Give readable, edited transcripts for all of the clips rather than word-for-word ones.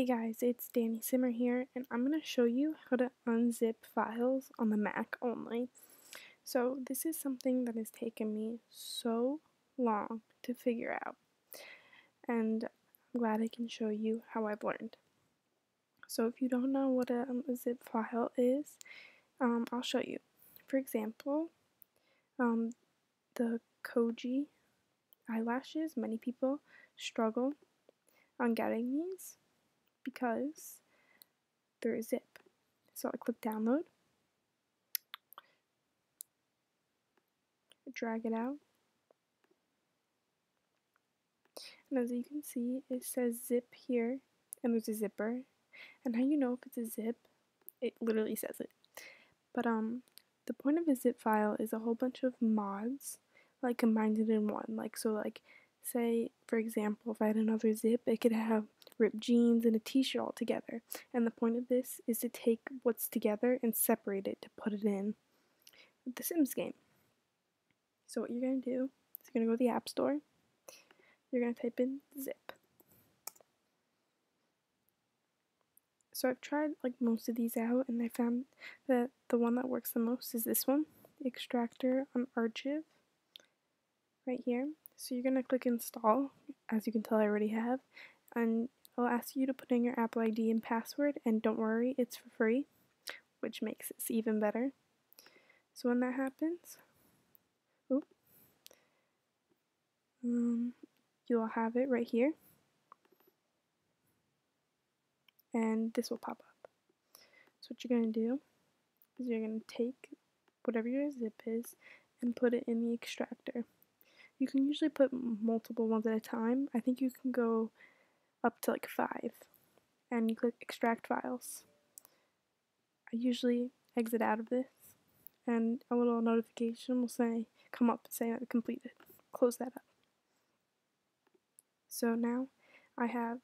Hey guys, it's Dani Simmer here, and I'm going to show you how to unzip files on the Mac only. So this is something that has taken me so long to figure out, and I'm glad I can show you how I've learned. So if you don't know what a zip file is, I'll show you. For example, the Koji eyelashes, many people struggle on getting these because they're a zip. So I click download, drag it out, and as you can see it says zip here and there's a zipper, and how you know if it's a zip, it literally says it. But the point of a zip file is a whole bunch of mods like combined in one, say, for example, if I had another zip, it could have ripped jeans and a t-shirt all together. And the point of this is to take what's together and separate it to put it in the Sims game. So what you're going to do is you're going to go to the App Store. You're going to type in zip. So I've tried most of these out, and I found that the one that works the most is this one, Extractor on Archive, right here. So you're going to click install, as you can tell I already have, and it'll ask you to put in your Apple ID and password, and don't worry, it's for free, which makes this even better. So when that happens, you'll have it right here, and this will pop up. So what you're going to do is you're going to take whatever your zip is and put it in the extractor. You can usually put multiple ones at a time. I think you can go up to 5, and you click extract files. I usually exit out of this, and a little notification will say, come up and say that completed. Close that up. So now I have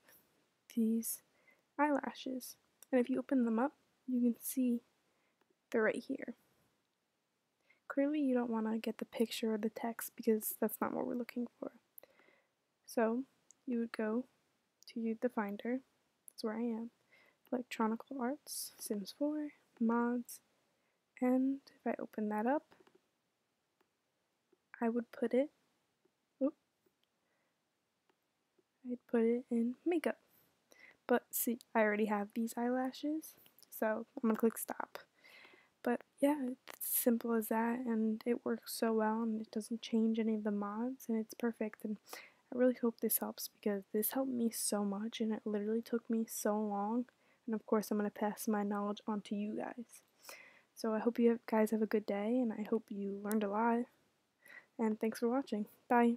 these eyelashes, and if you open them up, you can see they're right here. Clearly you don't want to get the picture or the text because that's not what we're looking for. So you would go to the Finder, that's where I am, Electronic Arts, Sims 4, Mods, and if I open that up, I would put it, I'd put it in makeup. But see, I already have these eyelashes, so I'm going to click stop. But yeah, it's simple as that, and it works so well, and it doesn't change any of the mods, and it's perfect. And I really hope this helps, because this helped me so much, and it literally took me so long. And of course, I'm going to pass my knowledge on to you guys. So I hope you guys have a good day, and I hope you learned a lot. And thanks for watching. Bye.